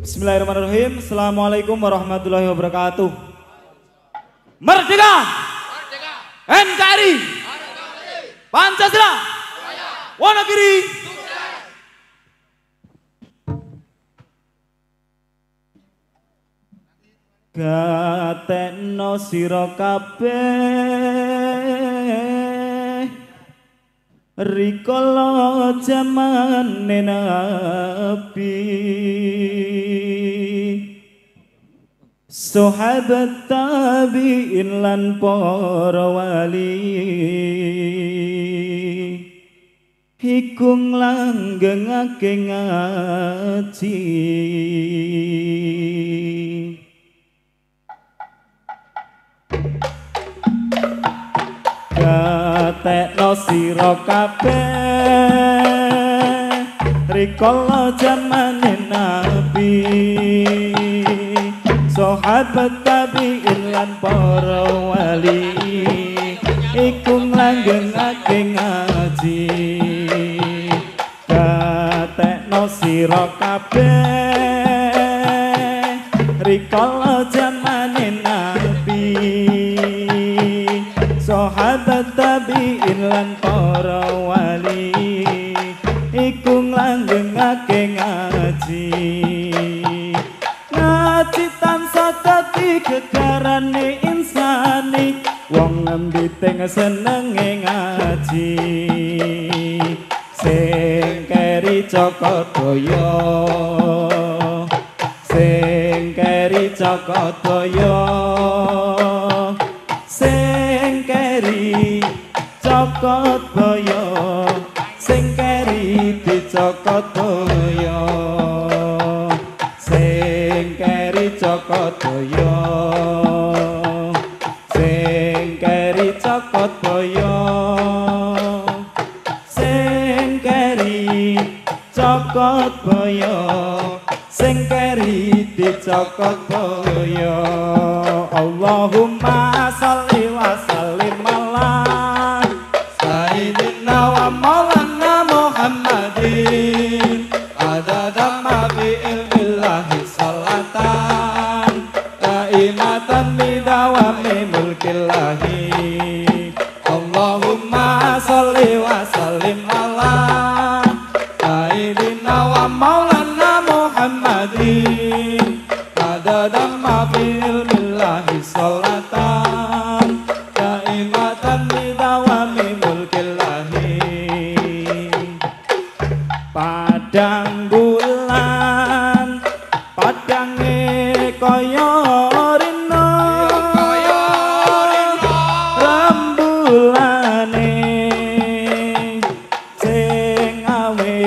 Bismillahirrahmanirrahim. Assalamualaikum warahmatullahi wabarakatuh. Merdeka! Merdeka! NKRI! Pancasila! Wonogiri! Gatekno sira kabeh rikala jamane Nabi sahabat tabi'in lan para wali iku nglanggengake ngaji gatekno sira kabeh rikala jamane Nabi sahabat tabi'in lan para wali iku nglanggengake ngaji gatekno sira kabeh rikala jamane Nabi sahabat tabi'in lan para wali iku nglanggengake ngaji kegarane insani wong ambiteng senenge ngaji sing keri Cakadaya sing keri Cakadaya sing keri Cakadaya sing keri di Cakadaya sing keri Cakadaya Cakadaya sing keri di Cakadaya Allahumma sholli wa sallim ala sayyidina wa maulana Muhammadin adada ma bi ilmillahi salatan qaimatan bi dawami mulkillahi Allahumma sholli wa sallim ala Maulana Muhammadin adadam mabil billahi salatan kaimatan bidawami mulkillahi padang bulan padange kaya rina rambulane sing awe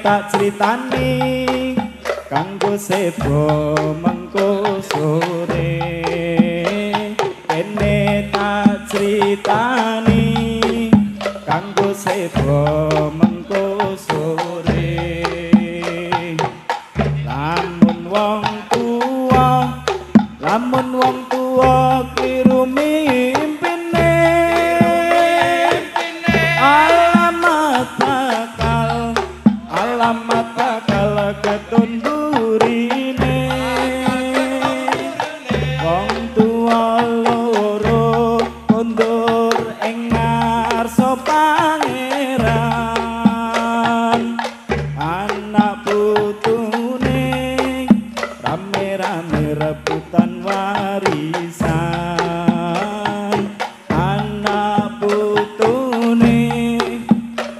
tak critani kanggo sebo mengko sore kene tak critani kanggo sebo mengko sore lamun wong tuwa kliru mimpine rebutan warisan anak putune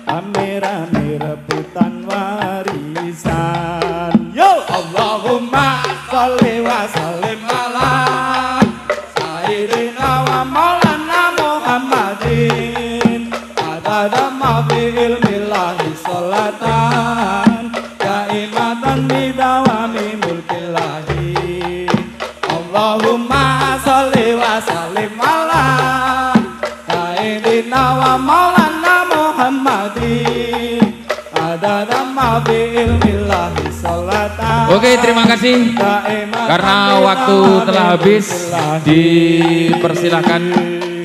rame-rame rebutan warisan yo Allahumma sholli wa sallim ala sayyidina wa maulana Muhammadin adada ma fi ilmillahi salatan kaimatan bidawami mulkillahi Allahumma sholli wa sallim ala sayyidina wa maulana Muhammadin adada ma bi ilmillahi salatan Oke, terima kasih karena waktu telah habis, dipersilahkan